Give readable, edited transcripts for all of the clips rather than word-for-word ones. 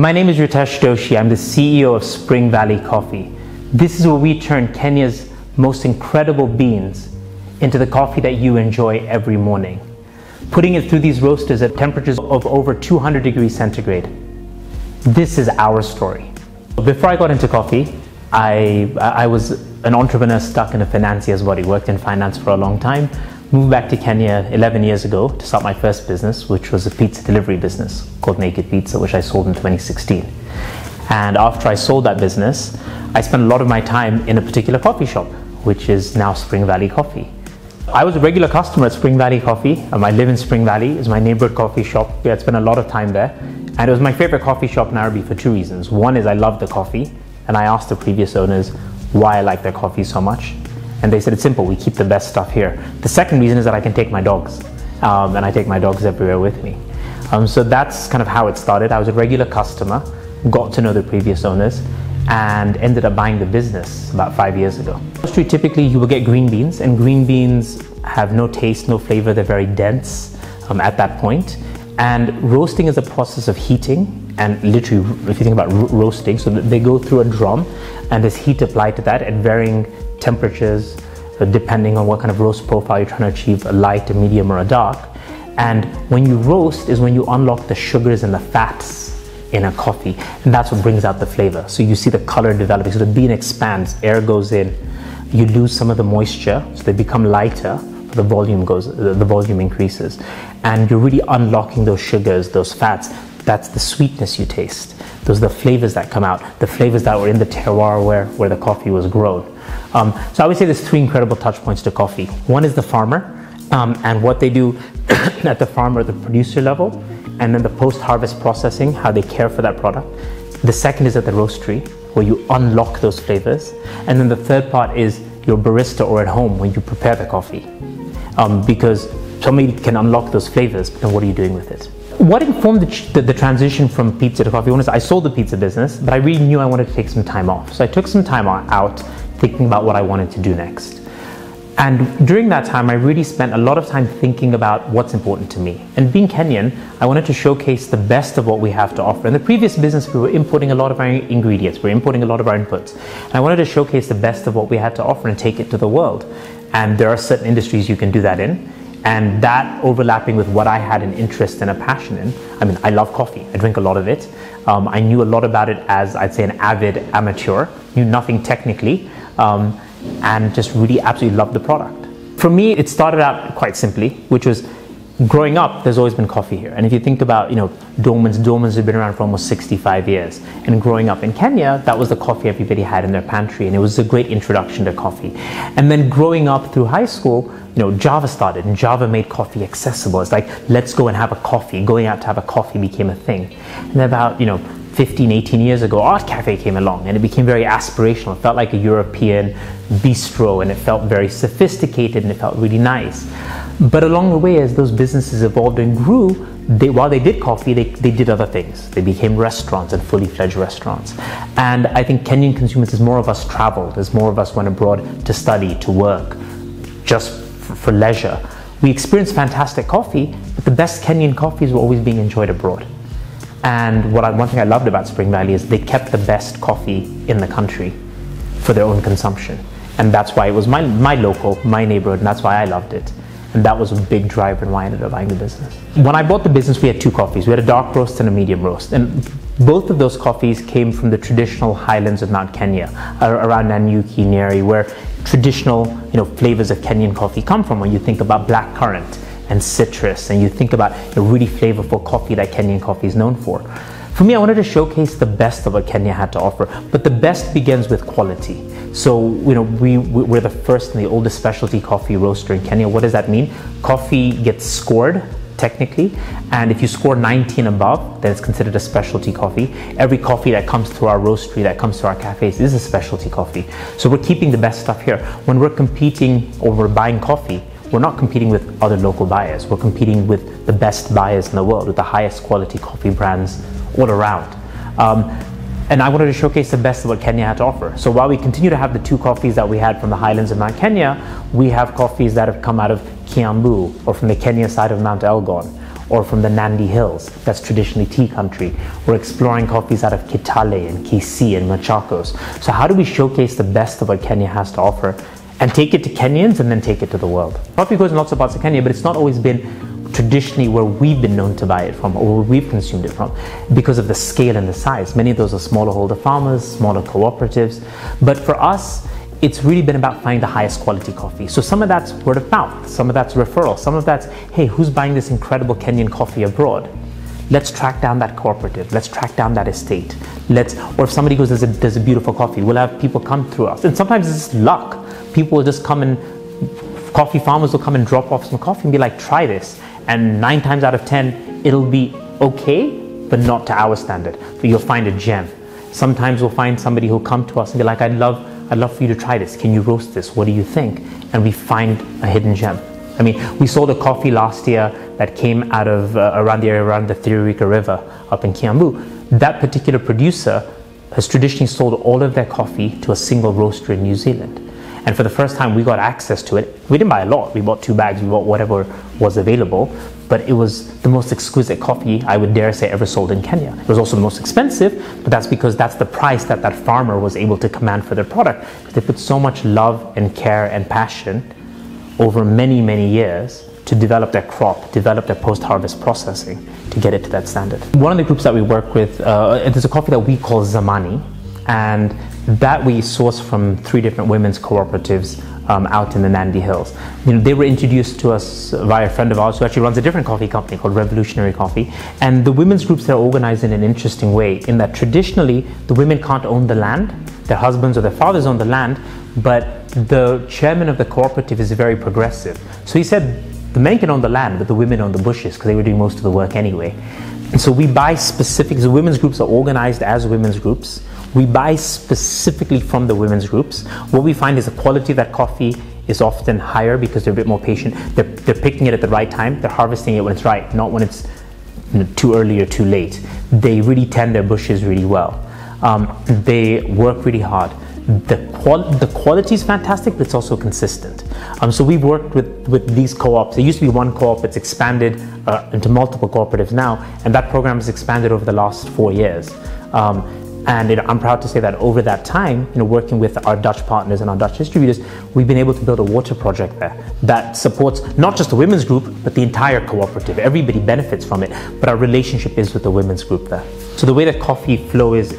My name is Ritesh Doshi. I'm the CEO of Spring Valley Coffee. This is where we turn Kenya's most incredible beans into the coffee that you enjoy every morning, putting it through these roasters at temperatures of over 200 degrees centigrade. This is our story. Before I got into coffee, I was an entrepreneur stuck in a financier's body, worked in finance for a long time, moved back to Kenya 11 years ago to start my first business, which was a pizza delivery business called Naked Pizza, which I sold in 2016. And after I sold that business, I spent a lot of my time in a particular coffee shop, which is now Spring Valley Coffee. I was a regular customer at Spring Valley Coffee. I live in Spring Valley. It's my neighborhood coffee shop. I spent a lot of time there. And it was my favorite coffee shop in Nairobi for two reasons. One is I loved the coffee, and I asked the previous owners why I like their coffee so much. And they said, it's simple, we keep the best stuff here. The second reason is that I can take my dogs, and I take my dogs everywhere with me. So that's kind of how it started. I was a regular customer, got to know the previous owners, and ended up buying the business about 5 years ago. Typically, you will get green beans, and green beans have no taste, no flavor. They're very dense at that point. And roasting is a process of heating, and literally, if you think about roasting, so that they go through a drum, and there's heat applied to that at varying temperatures, depending on what kind of roast profile you're trying to achieve, a light, a medium, or a dark. And when you roast is when you unlock the sugars and the fats in a coffee, and that's what brings out the flavor. So you see the color developing, so the bean expands, air goes in, you lose some of the moisture, so they become lighter, but the volume increases. And you're really unlocking those sugars, those fats. That's the sweetness you taste. Those are the flavors that come out, the flavors that were in the terroir where the coffee was grown. So I would say there's three incredible touch points to coffee. One is the farmer and what they do at the farmer or the producer level, and then the post-harvest processing, how they care for that product. The second is at the roastery, where you unlock those flavors. And then the third part is your barista or at home when you prepare the coffee, because somebody can unlock those flavors, but then what are you doing with it? What informed the transition from pizza to coffee? I sold the pizza business, but I really knew I wanted to take some time off. So I took some time out thinking about what I wanted to do next. And during that time, I really spent a lot of time thinking about what's important to me. And being Kenyan, I wanted to showcase the best of what we have to offer. In the previous business, we were importing a lot of our ingredients, we were importing a lot of our inputs. And I wanted to showcase the best of what we had to offer and take it to the world. And there are certain industries you can do that in. And that overlapping with what I had an interest and a passion in. I mean, I love coffee, I drink a lot of it. I knew a lot about it as, I'd say, an avid amateur, knew nothing technically, and just really absolutely loved the product. For me, it started out quite simply, which was growing up, there's always been coffee here. And if you think about, you know, Dormans have been around for almost 65 years. And growing up in Kenya, that was the coffee everybody had in their pantry, and it was a great introduction to coffee. And then growing up through high school, you know, Java started, and Java made coffee accessible. It's like, let's go and have a coffee. Going out to have a coffee became a thing. And about, you know, 15, 18 years ago, Art Cafe came along, and it became very aspirational. It felt like a European bistro, and it felt very sophisticated, and it felt really nice. But along the way, as those businesses evolved and grew, while they did coffee, they did other things. They became restaurants, and fully fledged restaurants. And I think Kenyan consumers, as more of us traveled, as more of us went abroad to study, to work, just for leisure, we experienced fantastic coffee, but the best Kenyan coffees were always being enjoyed abroad. And one thing I loved about Spring Valley is they kept the best coffee in the country for their own consumption. And that's why it was my neighborhood, and that's why I loved it. And that was a big driver in why I ended up buying the business. When I bought the business, we had two coffees. We had a dark roast and a medium roast. And both of those coffees came from the traditional highlands of Mount Kenya, around Nanyuki, Nyeri, where traditional, you know, flavors of Kenyan coffee come from. When you think about black currant and citrus, and you think about a really flavorful coffee that Kenyan coffee is known for. For me, I wanted to showcase the best of what Kenya had to offer, but the best begins with quality. So, you know, we're the first and the oldest specialty coffee roaster in Kenya. What does that mean? Coffee gets scored, technically, and if you score 90 and above, then it's considered a specialty coffee. Every coffee that comes through our roastery, that comes to our cafes, is a specialty coffee. So we're keeping the best stuff here. When we're competing or we're buying coffee, we're not competing with other local buyers. We're competing with the best buyers in the world, with the highest quality coffee brands all around. And I wanted to showcase the best of what Kenya had to offer. So while we continue to have the two coffees that we had from the highlands of Mount Kenya, we have coffees that have come out of Kiambu, or from the Kenya side of Mount Elgon, or from the Nandi Hills, that's traditionally tea country. We're exploring coffees out of Kitale and Kisii and Machakos. So how do we showcase the best of what Kenya has to offer and take it to Kenyans and then take it to the world? Coffee goes in lots of parts of Kenya, but it's not always been traditionally where we've been known to buy it from or where we've consumed it from because of the scale and the size. Many of those are smallholder farmers, smaller cooperatives, but for us, it's really been about finding the highest quality coffee. So some of that's word of mouth, some of that's referral, some of that's, hey, who's buying this incredible Kenyan coffee abroad? Let's track down that cooperative, let's track down that estate. Or if somebody goes, there's a beautiful coffee, we'll have people come through us. And sometimes it's just luck. People will just come and, coffee farmers will come and drop off some coffee and be like, try this. And 9 times out of 10, it'll be okay, but not to our standard. But you'll find a gem. Sometimes we'll find somebody who'll come to us and be like, I'd love for you to try this. Can you roast this? What do you think? And we find a hidden gem. I mean, we sold a coffee last year that came out of around the area around the Thirurika River up in Kiambu. That particular producer has traditionally sold all of their coffee to a single roaster in New Zealand. And for the first time, we got access to it. We didn't buy a lot. We bought 2 bags. We bought whatever was available. But it was the most exquisite coffee I would dare say ever sold in Kenya. It was also the most expensive, but that's because that's the price that that farmer was able to command for their product. They put so much love and care and passion over many, many years to develop their crop, develop their post-harvest processing to get it to that standard. One of the groups that we work with, there's a coffee that we call Zamani, and that we source from 3 different women's cooperatives out in the Nandi Hills. You know, they were introduced to us by a friend of ours who actually runs a different coffee company called Revolutionary Coffee. And the women's groups are organized in an interesting way in that traditionally the women can't own the land, their husbands or their fathers own the land, but the chairman of the cooperative is very progressive. So he said the men can own the land, but the women own the bushes because they were doing most of the work anyway. And so we buy specific, so women's groups are organized as women's groups. We buy specifically from the women's groups. What we find is the quality of that coffee is often higher because they're a bit more patient. They're picking it at the right time. They're harvesting it when it's right, not when it's too early or too late. They really tend their bushes really well. They work really hard. The quality is fantastic, but it's also consistent. So we've worked with these co-ops. There used to be 1 co-op, it's expanded into multiple cooperatives now, and that program has expanded over the last 4 years. And I'm proud to say that over that time, working with our Dutch partners and our Dutch distributors, we've been able to build a water project there that supports not just the women's group, but the entire cooperative. Everybody benefits from it, but our relationship is with the women's group there. So the way that coffee flow is,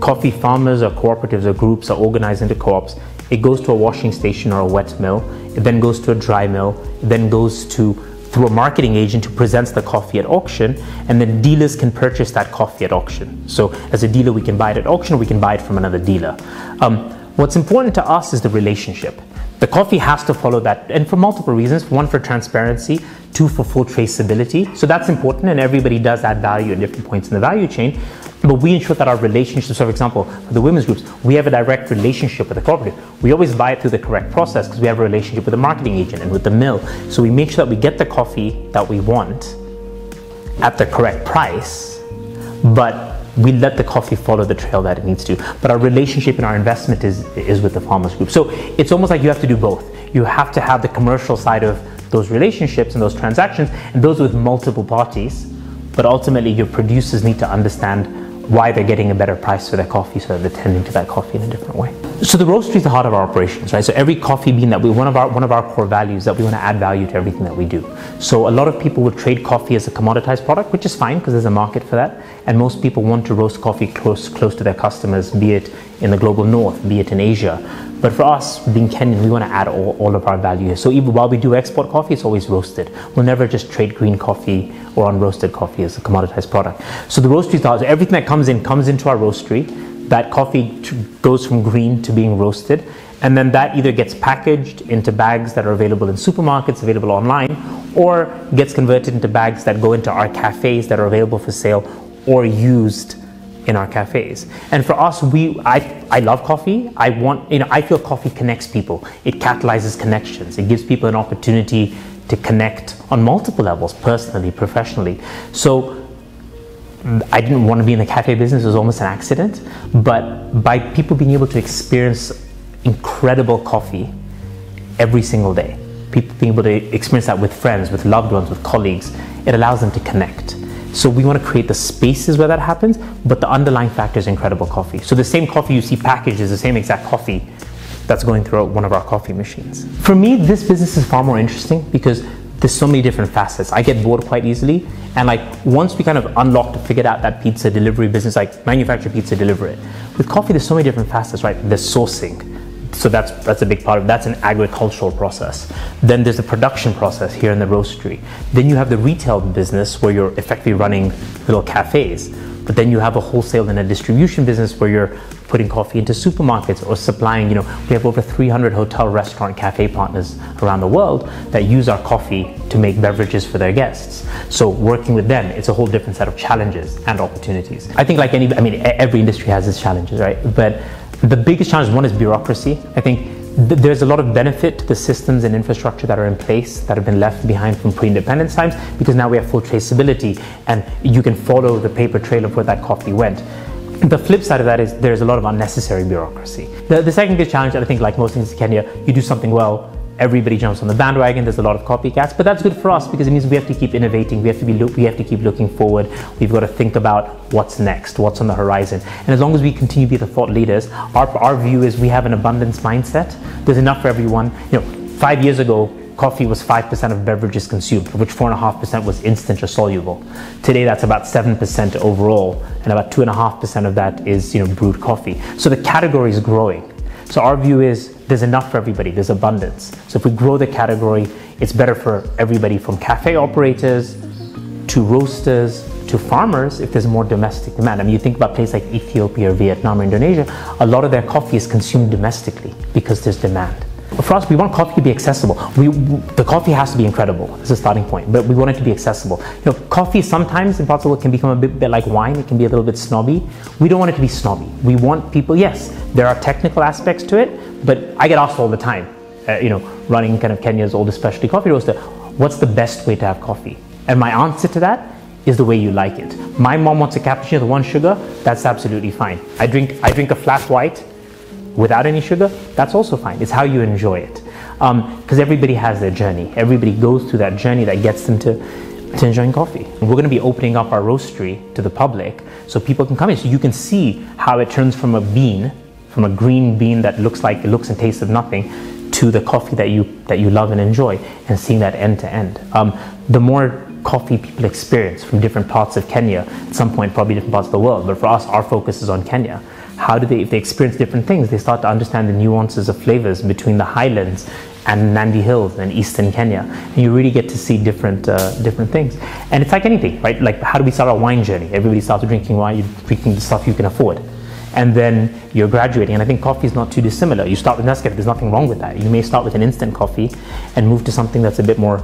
coffee farmers or cooperatives or groups are organized into co-ops. It goes to a washing station or a wet mill. It then goes to a dry mill. It then goes to through a marketing agent who presents the coffee at auction, and then dealers can purchase that coffee at auction. So as a dealer, we can buy it at auction or we can buy it from another dealer. What's important to us is the relationship. The coffee has to follow that, and for multiple reasons. 1, for transparency. 2, for full traceability. So that's important, and everybody does add value at different points in the value chain. But we ensure that our relationships, so for example, for the women's groups, we have a direct relationship with the cooperative. We always buy it through the correct process because we have a relationship with the marketing agent and with the mill. So we make sure that we get the coffee that we want at the correct price, but we let the coffee follow the trail that it needs to. But our relationship and our investment is with the farmers group. So it's almost like you have to do both. You have to have the commercial side of those relationships and those transactions, and those with multiple parties, but ultimately your producers need to understand why they're getting a better price for their coffee, so that they're tending to that coffee in a different way. So the roastery is the heart of our operations, right? So every coffee bean that we, one of our core values that we want to add value to everything that we do. So a lot of people would trade coffee as a commoditized product, which is fine because there's a market for that. And most people want to roast coffee close to their customers, be it in the global north, be it in Asia. But for us, being Kenyan, we want to add all of our value. So even while we do export coffee, it's always roasted. We'll never just trade green coffee or unroasted coffee as a commoditized product. So the roastery is everything that comes into our roastery. That coffee goes from green to being roasted, and then that either gets packaged into bags that are available in supermarkets, available online, or gets converted into bags that go into our cafes that are available for sale or used in our cafes. And for us, I love coffee. I feel coffee connects people. It catalyzes connections. It gives people an opportunity to connect on multiple levels, personally, professionally. So I didn't want to be in the cafe business. It was almost an accident, but by people being able to experience incredible coffee every single day, people being able to experience that with friends, with loved ones, with colleagues. It allows them to connect. So we want to create the spaces where that happens, but the underlying factor is incredible coffee. So the same coffee you see packaged is the same exact coffee that's going through one of our coffee machines. For me, this business is far more interesting because there's so many different facets. I get bored quite easily, and like once we kind of unlocked, figured out that pizza delivery business, like manufacture pizza, deliver it. With coffee, there's so many different facets, right? There's sourcing. So that's a big part of it. That's an agricultural process. Then there's the production process here in the roastery. Then you have the retail business where you're effectively running little cafes. But then you have a wholesale and a distribution business where you're putting coffee into supermarkets or supplying, you know, we have over 300 hotel, restaurant, cafe partners around the world that use our coffee to make beverages for their guests. So working with them, it's a whole different set of challenges and opportunities. I think like every industry has its challenges, right? But the biggest challenge, one, is bureaucracy. I think there's a lot of benefit to the systems and infrastructure that are in place that have been left behind from pre-independence times, because now we have full traceability and you can follow the paper trail of where that coffee went. The flip side of that is there's a lot of unnecessary bureaucracy. The second big challenge, I think, like most things in Kenya, you do something well, everybody jumps on the bandwagon. There's a lot of copycats, but that's good for us because it means we have to keep innovating. We have to keep looking forward. We've got to think about what's next, what's on the horizon. And as long as we continue to be the thought leaders, our view is we have an abundance mindset. There's enough for everyone. You know, 5 years ago, coffee was 5% of beverages consumed, of which 4.5% was instant or soluble. Today, that's about 7% overall, and about 2.5% of that is, you know, brewed coffee. So the category is growing. So our view is there's enough for everybody, there's abundance. So if we grow the category, it's better for everybody, from cafe operators to roasters to farmers, if there's more domestic demand. I mean, you think about places like Ethiopia or Vietnam or Indonesia, a lot of their coffee is consumed domestically because there's demand. For us, we want coffee to be accessible. The coffee has to be incredible as a starting point, but we want it to be accessible. You know, coffee sometimes in parts of the world can become a bit like wine. It can be a little bit snobby. We don't want it to be snobby. We want people, yes, there are technical aspects to it, but I get asked all the time, you know, running kind of Kenya's oldest specialty coffee roaster, what's the best way to have coffee? And my answer to that is the way you like it. My mom wants a cappuccino with 1 sugar. That's absolutely fine. I drink a flat white without any sugar. That's also fine. It's how you enjoy it, because everybody has their journey. Everybody goes through that journey that gets them to enjoying coffee. And we're going to be opening up our roastery to the public so people can come in, so you can see how it turns from a bean, from a green bean that looks like it looks and tastes of nothing, to the coffee that you love and enjoy, and seeing that end to end. The more coffee people experience from different parts of Kenya, at some point probably different parts of the world, but for us, our focus is on Kenya. How do they, if they experience different things, they start to understand the nuances of flavors between the highlands and Nandi Hills and eastern Kenya. And you really get to see different things. And it's like anything, right? Like, how do we start our wine journey? Everybody starts drinking wine, you're drinking the stuff you can afford. And then you're graduating, and I think coffee is not too dissimilar. You start with Nescafe, there's nothing wrong with that. You may start with an instant coffee and move to something that's a bit more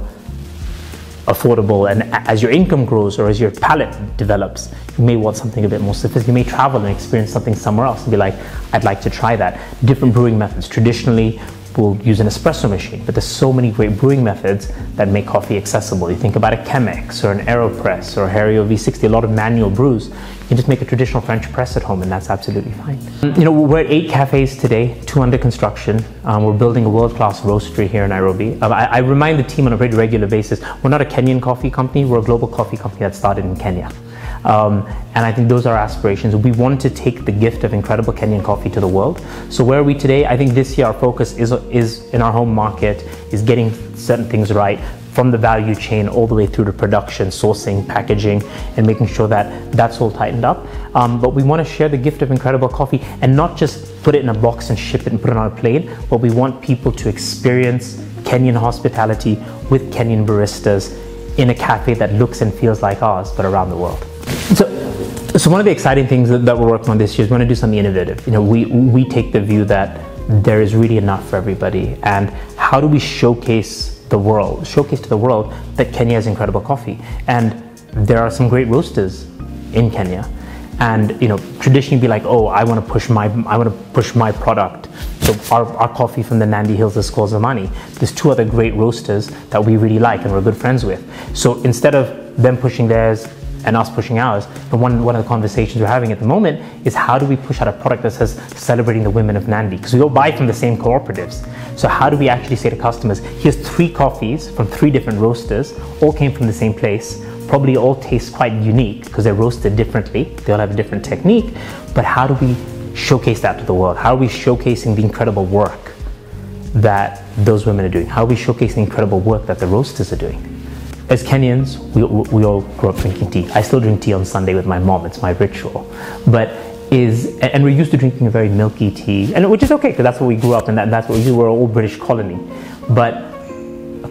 affordable, and as your income grows or as your palate develops, you may want something a bit more sophisticated. You may travel and experience something somewhere else and be like, I'd like to try that. Different brewing methods. Traditionally, we'll use an espresso machine, but there's so many great brewing methods that make coffee accessible. You think about a Chemex or an AeroPress or a Hario V60, a lot of manual brews. You can just make a traditional French press at home, and that's absolutely fine. You know, we're at 8 cafes today, 2 under construction. We're building a world-class roastery here in Nairobi. I remind the team on a very regular basis, we're not a Kenyan coffee company, we're a global coffee company that started in Kenya. And I think those are our aspirations. We want to take the gift of incredible Kenyan coffee to the world. So where are we today? I think this year our focus is in our home market, is getting certain things right, from the value chain all the way through to production, sourcing, packaging, and making sure that that's all tightened up. But we want to share the gift of incredible coffee and not just put it in a box and ship it and put it on a plane, but we want people to experience Kenyan hospitality with Kenyan baristas in a cafe that looks and feels like ours, but around the world. So one of the exciting things that we're working on this year is we want to do something innovative. You know, we take the view that there is really enough for everybody, and how do we showcase to the world that Kenya has incredible coffee? And there are some great roasters in Kenya, and you know, traditionally be like, oh, I want to push my product. So our coffee from the Nandi Hills is called Zamani. There's 2 other great roasters that we really like and we're good friends with. So instead of them pushing theirs, and us pushing ours. But one of the conversations we're having at the moment is how do we push out a product that says celebrating the women of Nandi? Because we all buy from the same cooperatives. So how do we actually say to customers, here's 3 coffees from 3 different roasters, all came from the same place, probably all taste quite unique because they're roasted differently, they all have a different technique, but how do we showcase that to the world? How are we showcasing the incredible work that those women are doing? How are we showcasing the incredible work that the roasters are doing? As Kenyans, we all grew up drinking tea. I still drink tea on Sunday with my mom, it's my ritual. And we're used to drinking a very milky tea, and which is okay, because that's what we grew up in, that's what we do, we're an old British colony. But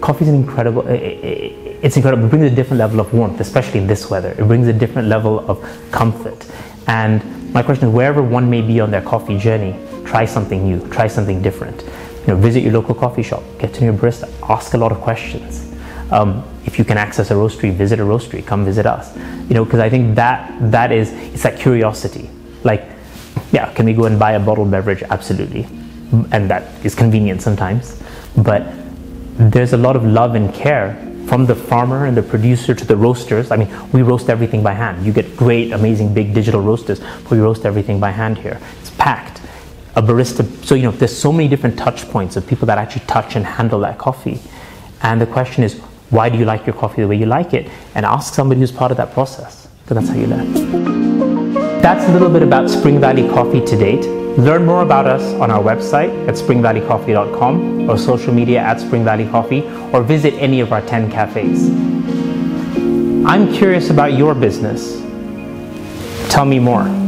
coffee's an incredible, it's incredible. It brings a different level of warmth, especially in this weather. It brings a different level of comfort. And my question is, wherever one may be on their coffee journey, try something new, try something different. You know, visit your local coffee shop, get to know your barista, ask a lot of questions. If you can access a roastery, visit a roastery, come visit us. You know, because I think that is, it's that curiosity. Like, yeah, can we go and buy a bottled beverage? Absolutely. And that is convenient sometimes. But there's a lot of love and care from the farmer and the producer to the roasters. I mean, we roast everything by hand. You get great, amazing, big digital roasters, but we roast everything by hand here. It's packed. A barista, so you know, there's so many different touch points of people that actually touch and handle that coffee. And the question is, why do you like your coffee the way you like it? And ask somebody who's part of that process, because that's how you learn. That's a little bit about Spring Valley Coffee to date. Learn more about us on our website at springvalleycoffee.com or social media at Spring Valley Coffee, or visit any of our 10 cafes. I'm curious about your business. Tell me more.